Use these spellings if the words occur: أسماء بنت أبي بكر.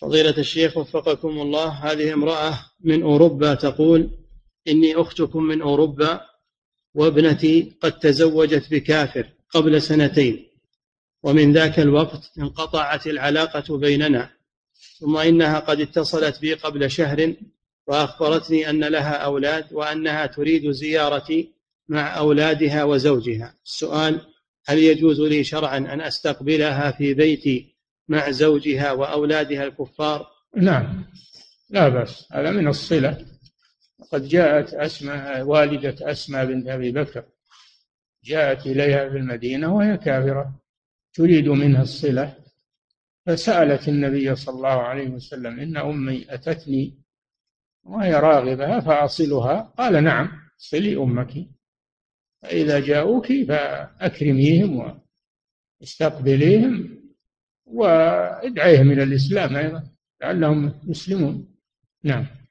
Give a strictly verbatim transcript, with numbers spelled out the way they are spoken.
فضيلة الشيخ وفقكم الله، هذه امرأة من أوروبا تقول: إني أختكم من أوروبا وابنتي قد تزوجت بكافر قبل سنتين، ومن ذاك الوقت انقطعت العلاقة بيننا، ثم إنها قد اتصلت بي قبل شهر وأخبرتني أن لها أولاد وأنها تريد زيارتي مع أولادها وزوجها. السؤال: هل يجوز لي شرعا أن أستقبلها في بيتي مع زوجها وأولادها الكفار؟ نعم، لا بأس، هذا من الصلة. قد جاءت أسماء، والدة أسماء بنت أبي بكر، جاءت إليها في المدينة وهي كافرة تريد منها الصلة، فسألت النبي صلى الله عليه وسلم: إن أمي أتتني وهي راغبة فأصلها؟ قال: نعم، صلي أمك، فإذا جاءوك فأكرميهم واستقبليهم وادعيهم إلى الإسلام أيضا لعلهم يسلمون. نعم.